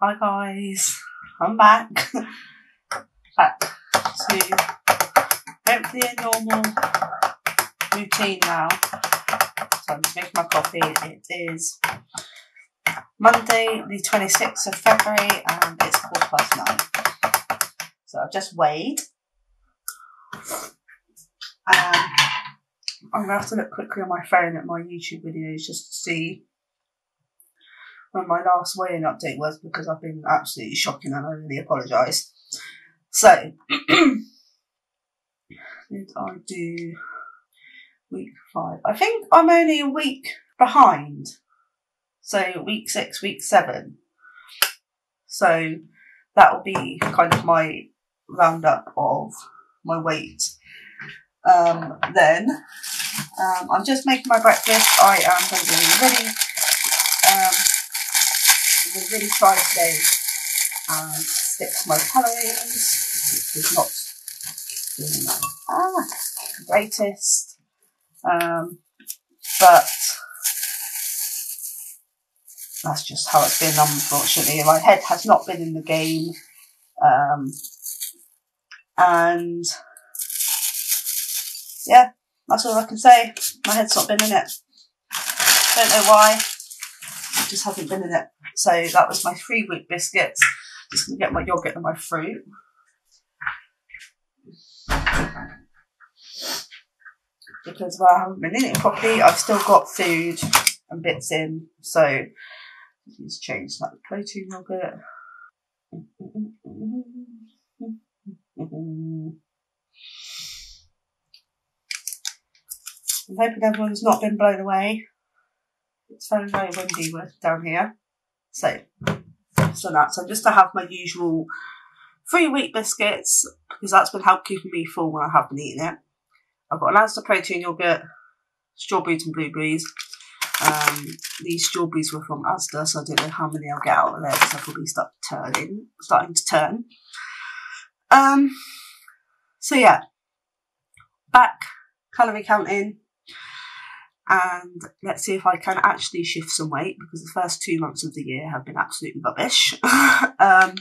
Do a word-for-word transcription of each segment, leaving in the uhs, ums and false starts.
Hi guys, I'm back, back to hopefully a normal routine now. So I'm just making my coffee. It is Monday the twenty-sixth of February and it's quarter past nine. So I've just weighed. Um, I'm going to have to look quickly on my phone at my YouTube videos just to see when my last weighing update was, because I've been absolutely shocking and I really apologise. So, did I do week five? I think I'm only a week behind. So, week six, week seven. So, that will be kind of my roundup of my weight. Um, then, um, I'm just making my breakfast. I am going to be ready. Um, I'm going to really try today and stick to my calories, which is not doing my ah, greatest, um, but that's just how it's been, unfortunately. My head has not been in the game, um, and yeah, that's all I can say. My head's not been in it. Don't know why, it just hasn't been in it. So that was my three wheat biscuits. Just gonna get my yogurt and my fruit. Because well, I haven't been in it properly, I've still got food and bits in. So I can just change that protein yogurt. I'm hoping everyone's not been blown away. It's very, very windy down here. So, so that's, I'm just to have my usual three wheat biscuits, because that's been helping keeping me full when I have been eating it. I've got an ounce of protein yogurt, strawberries and blueberries. Um, these strawberries were from Asda, so I don't know how many I'll get out of there, because I'll probably start turning, starting to turn. Um, so yeah, back calorie counting. And let's see if I can actually shift some weight, because the first two months of the year have been absolutely rubbish, um,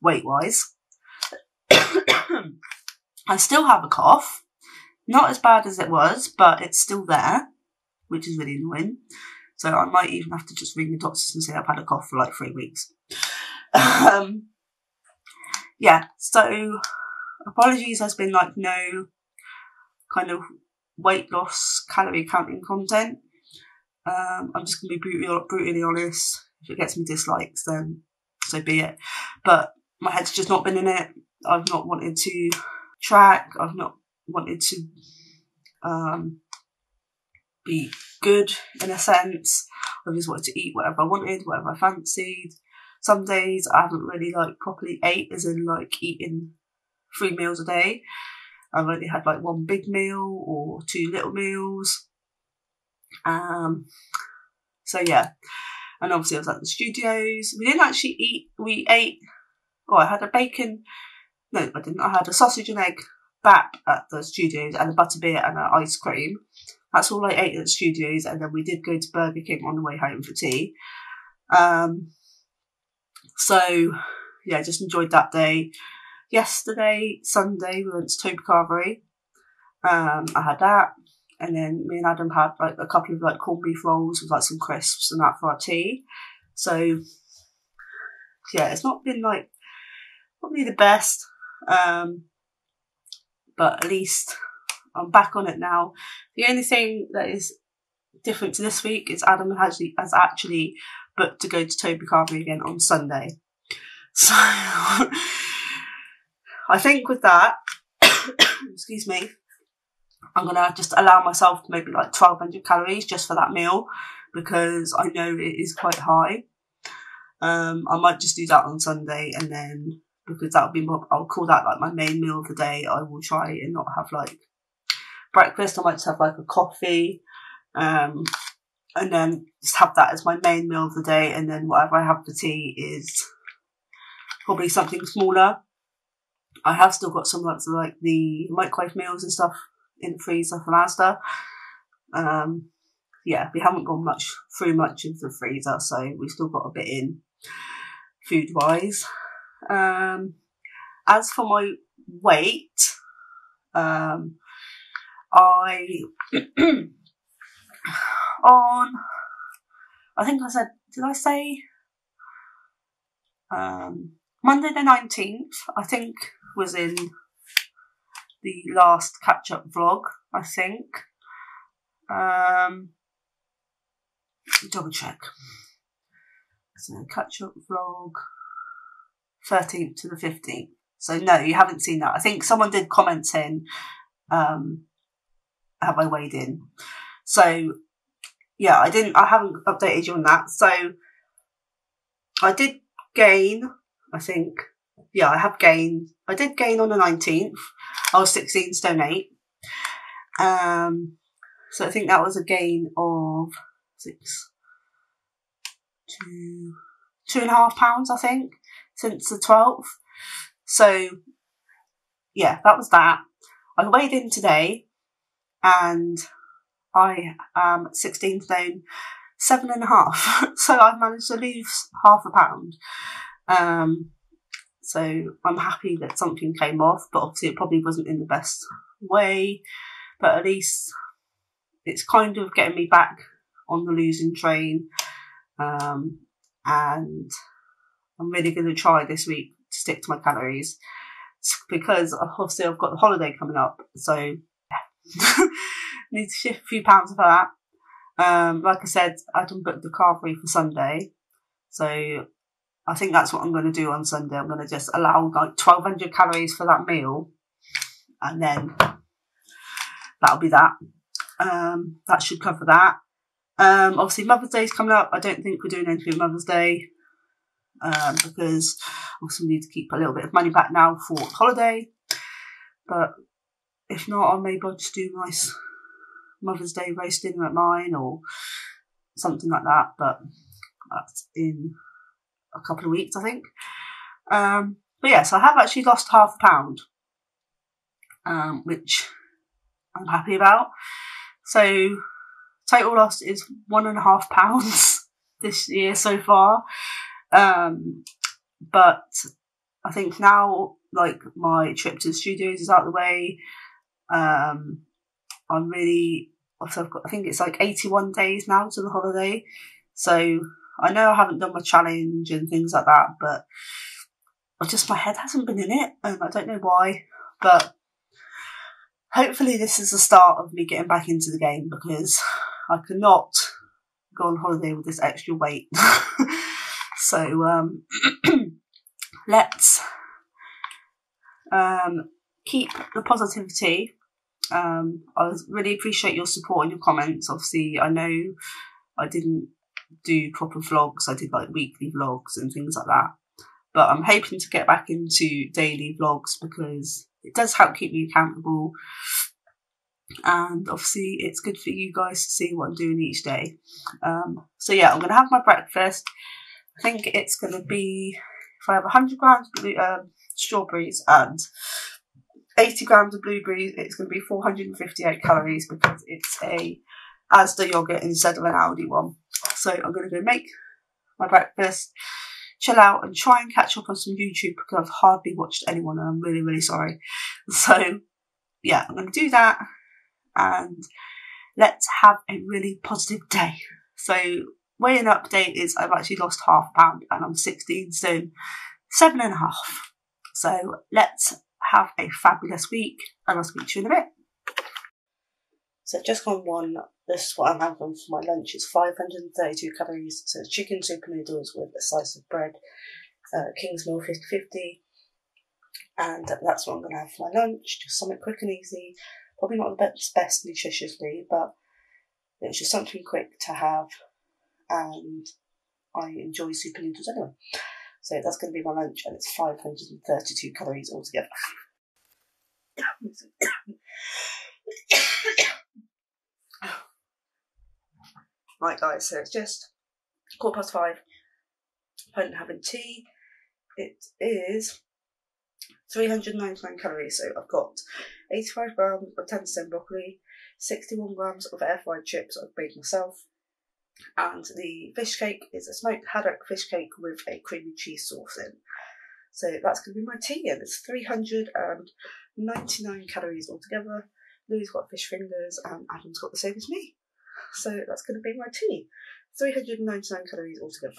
weight-wise. I still have a cough. Not as bad as it was, but it's still there, which is really annoying. So I might even have to just ring the doctors and say I've had a cough for like three weeks. um, yeah, so apologies, there's been like no kind of weight loss calorie counting content. um I'm just gonna be brutally, brutally honest. If it gets me dislikes, then so be it, but my head's just not been in it. I've not wanted to track, I've not wanted to um be good in a sense. I've just wanted to eat whatever I wanted, whatever I fancied. Some days I haven't really like properly ate, as in like eating three meals a day. I've only had like one big meal or two little meals. Um, so yeah, and obviously I was at the studios. We didn't actually eat, we ate, oh I had a bacon, no I didn't, I had a sausage and egg bap at the studios and a butter beer and an ice cream. That's all I ate at the studios, and then we did go to Burger King on the way home for tea. Um, so yeah, just enjoyed that day. Yesterday, Sunday, we went to Toby Carvery. Um, I had that, and then me and Adam had like a couple of like corned beef rolls with like some crisps and that for our tea. So yeah, it's not been like probably the best, um, but at least I'm back on it now. The only thing that is different to this week is Adam actually has actually booked to go to Toby Carvery again on Sunday. So. I think with that, excuse me, I'm going to just allow myself maybe like twelve hundred calories just for that meal, because I know it is quite high. Um, I might just do that on Sunday, and then because that'll be more, I'll call that like my main meal of the day. I will try and not have like breakfast. I might just have like a coffee, um, and then just have that as my main meal of the day. And then whatever I have for tea is probably something smaller. I have still got some like, like the microwave meals and stuff in the freezer from Asda. Um, yeah, we haven't gone much through much of the freezer, so we've still got a bit in. food-wise. Um, as for my weight, um, I, on, I think I said, did I say, um, Monday the nineteenth, I think was in the last catch-up vlog, I think. Um, double check. So catch-up vlog, thirteenth to the fifteenth. So no, you haven't seen that. I think someone did comment in, um, have I weighed in? So yeah, I didn't, I haven't updated you on that. So I did gain, I think, yeah, I have gained, I did gain on the nineteenth. I was sixteen stone eight. Um, so I think that was a gain of six, two, two and a half pounds, I think, since the twelfth. So yeah, that was that. I weighed in today and I am sixteen stone seven and a half. So I've managed to lose half a pound. Um, so I'm happy that something came off, but obviously it probably wasn't in the best way, but at least it's kind of getting me back on the losing train. Um, and I'm really going to try this week to stick to my calories because obviously I've got the holiday coming up. So yeah. Need to shift a few pounds for that. Um, like I said, I done booked the carvery for Sunday. So I think that's what I'm going to do on Sunday. I'm going to just allow like twelve hundred calories for that meal. And then that'll be that. Um, that should cover that. Um, obviously Mother's Day's coming up. I don't think we're doing anything with Mother's Day, um, because also we need to keep a little bit of money back now for holiday. But if not, I'll maybe I'll just do a nice Mother's Day roast dinner at mine or something like that. But that's in a couple of weeks, I think. Um, but yes, I have actually lost half a pound, um, which I'm happy about. So total loss is one and a half pounds this year so far. Um, but I think now, like, my trip to the studios is out of the way. Um, I'm really, also I've got, I think it's like eighty-one days now to the holiday. So I know I haven't done my challenge and things like that, but I just, my head hasn't been in it and I don't know why, but hopefully this is the start of me getting back into the game because I cannot go on holiday with this extra weight. So um, let's um, keep the positivity. Um, I really appreciate your support and your comments. Obviously, I know I didn't do proper vlogs. I did like weekly vlogs and things like that. But I'm hoping to get back into daily vlogs because it does help keep me accountable. And obviously it's good for you guys to see what I'm doing each day. Um, so yeah, I'm going to have my breakfast. I think it's going to be, if I have one hundred grams of blue, um, strawberries and eighty grams of blueberries, it's going to be four hundred fifty-eight calories because it's a Asda yogurt instead of an Aldi one. So I'm going to go make my breakfast, chill out and try and catch up on some YouTube because I've hardly watched anyone and I'm really, really sorry. So yeah, I'm going to do that and let's have a really positive day. So weighing update is I've actually lost half a pound and I'm sixteen stone seven and a half. So let's have a fabulous week and I'll speak to you in a bit. So just gone one, this is what I'm having for my lunch. It's five hundred thirty-two calories. So chicken super noodles with a slice of bread, uh, Kingsmill fifty fifty. And that's what I'm going to have for my lunch. Just something quick and easy. Probably not the best, best nutritiously, but it's just something quick to have. And I enjoy super noodles anyway. So that's going to be my lunch and it's five hundred thirty-two calories altogether. Right guys, so it's just quarter past five. I'm having tea. It is three hundred ninety-nine calories. So I've got eighty-five grams of ten percent broccoli, sixty-one grams of air fried chips I've made myself, And the fish cake is a smoked haddock fish cake with a creamy cheese sauce in. So that's going to be my tea, and it's three hundred ninety-nine calories altogether. Lou's got fish fingers and Adam's got the same as me. So that's going to be my tea. three hundred ninety-nine calories altogether.